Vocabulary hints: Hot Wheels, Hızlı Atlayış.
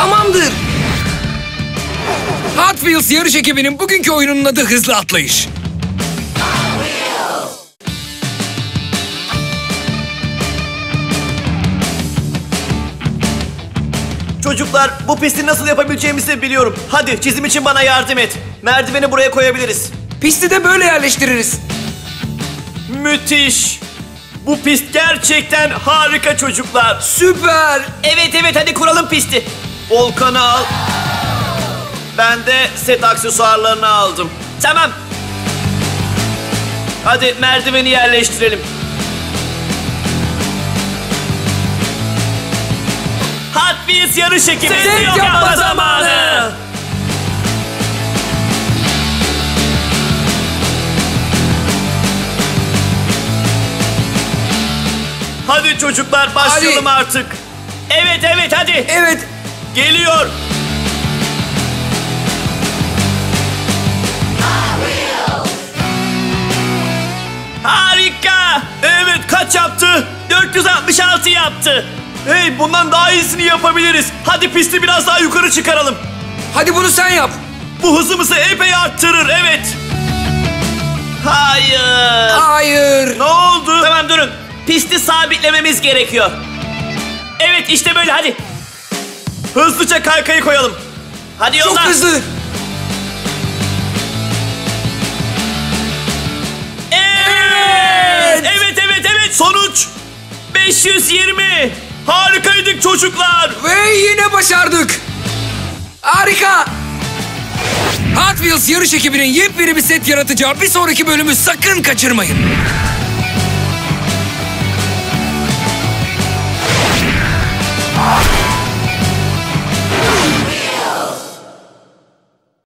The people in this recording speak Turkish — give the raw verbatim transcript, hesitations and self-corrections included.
Tamamdır. Hot Wheels yarış ekibinin bugünkü oyununun adı Hızlı Atlayış. Çocuklar, bu pisti nasıl yapabileceğimizi biliyorum. Hadi çizim için bana yardım et. Merdiveni buraya koyabiliriz. Pisti de böyle yerleştiririz. Müthiş. Bu pist gerçekten harika çocuklar. Süper. Evet evet, hadi kuralım pisti. Volkan'ı al. Ben de set aksesuarlarını aldım. Tamam. Hadi merdiveni yerleştirelim. Hot Wheels yarış ekibinin yapma zamanı. Hadi çocuklar, başlayalım hadi artık. Evet evet, hadi. Evet. Geliyor. Harika. Evet, kaç yaptı? dört yüz altmış altı yaptı. Hey, bundan daha iyisini yapabiliriz. Hadi pisti biraz daha yukarı çıkaralım. Hadi bunu sen yap. Bu hızımızı epey arttırır, evet. Hayır. Hayır. Ne oldu? Tamam, durun. Pisti sabitlememiz gerekiyor. Evet, işte böyle, hadi. Hızlıca kaykayı koyalım. Hadi yoldan. Çok hızlı. Evet. Evet, evet, evet. Sonuç beş yüz yirmi. Harikaydık çocuklar. Ve yine başardık. Harika. Hot Wheels yarış ekibinin yepyeni bir set yaratacağı bir sonraki bölümü sakın kaçırmayın.